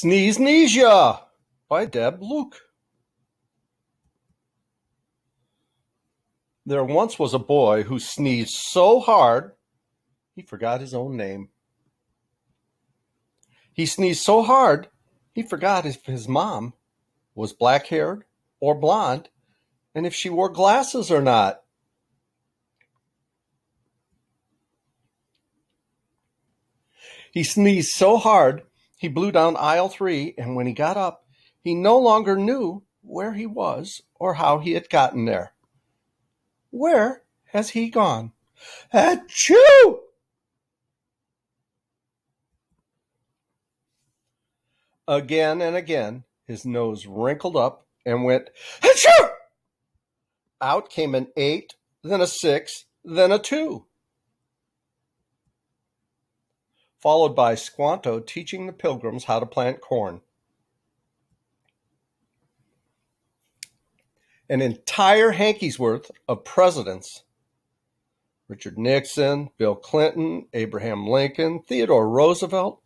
Sneezenesia by Deb Lucke. There once was a boy who sneezed so hard he forgot his own name. He sneezed so hard he forgot if his mom was black-haired or blonde and if she wore glasses or not. He sneezed so hard he blew down aisle 3, and when he got up, he no longer knew where he was or how he had gotten there. Where has he gone? Achoo! Again and again, his nose wrinkled up and went, achoo! Out came an 8, then a 6, then a 2. Followed by Squanto teaching the pilgrims how to plant corn. An entire hanky's worth of presidents, Richard Nixon, Bill Clinton, Abraham Lincoln, Theodore Roosevelt,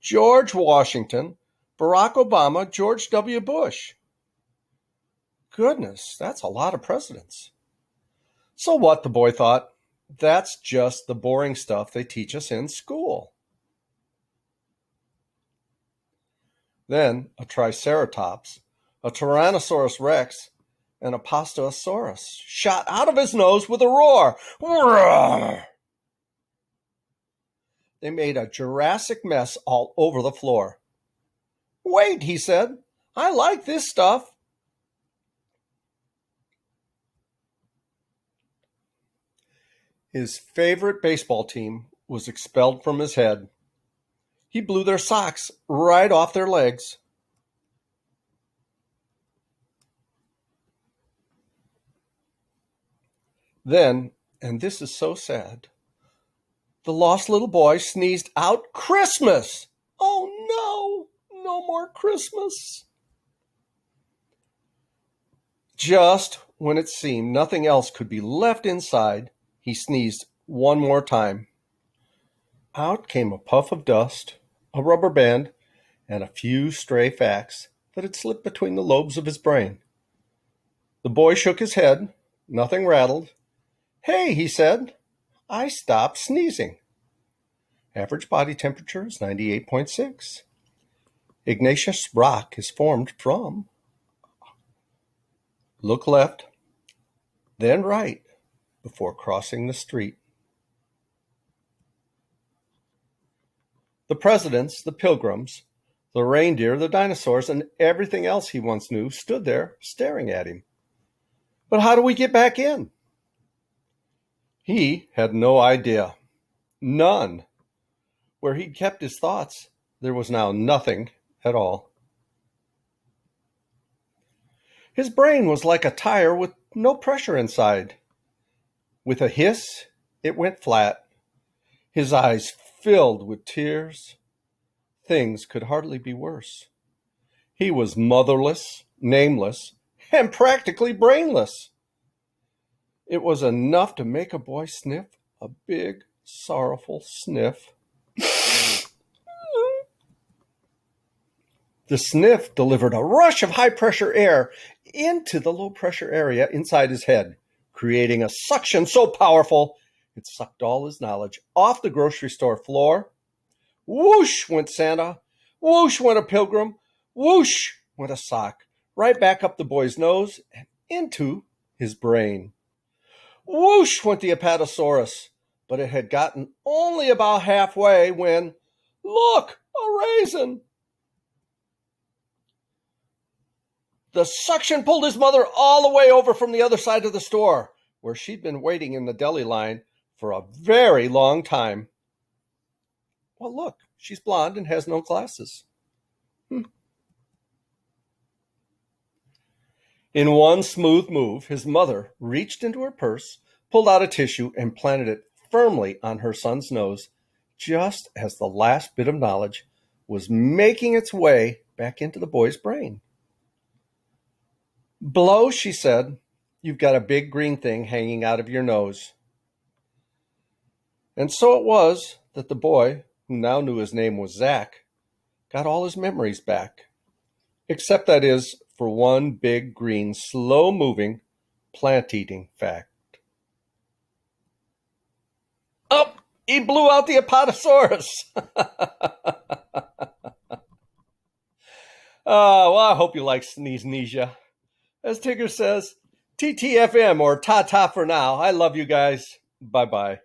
George Washington, Barack Obama, George W. Bush. Goodness, that's a lot of presidents. So what, the boy thought, that's just the boring stuff they teach us in school. Then a Triceratops, a Tyrannosaurus Rex, and a Postosaurus shot out of his nose with a roar. Roar! They made a Jurassic mess all over the floor. Wait, he said, I like this stuff. His favorite baseball team was expelled from his head. He blew their socks right off their legs. Then, and this is so sad, the lost little boy sneezed out Christmas. Oh no, no more Christmas. Just when it seemed nothing else could be left inside, he sneezed one more time. Out came a puff of dust, a rubber band, and a few stray facts that had slipped between the lobes of his brain. The boy shook his head. Nothing rattled. Hey, he said, I stopped sneezing. Average body temperature is 98.6. Igneous rock is formed from look left, then right, before crossing the street. The presidents, the pilgrims, the reindeer, the dinosaurs, and everything else he once knew stood there staring at him. But how do we get back in? He had no idea. None. Where he'd kept his thoughts, there was now nothing at all. His brain was like a tire with no pressure inside. With a hiss, it went flat. His eyes filled with tears. Things could hardly be worse. He was motherless, nameless, and practically brainless. It was enough to make a boy sniff, a big, sorrowful sniff. The sniff delivered a rush of high-pressure air into the low-pressure area inside his head, creating a suction so powerful it sucked all his knowledge off the grocery store floor. Whoosh went Santa, whoosh went a pilgrim, whoosh went a sock, right back up the boy's nose and into his brain. Whoosh went the Apatosaurus, but it had gotten only about halfway when, look, a raisin! The suction pulled his mother all the way over from the other side of the store, where she'd been waiting in the deli line for a very long time. Well, look, she's blonde and has no glasses. In one smooth move, his mother reached into her purse, pulled out a tissue, and planted it firmly on her son's nose, just as the last bit of knowledge was making its way back into the boy's brain. Blow, she said, you've got a big green thing hanging out of your nose. And so it was that the boy, who now knew his name was Zach, got all his memories back. Except that is for one big, green, slow-moving, plant-eating fact. Oh, he blew out the Apatosaurus. Well, I hope you like Sneezenesia. As Tigger says, TTFM or ta-ta for now. I love you guys. Bye-bye.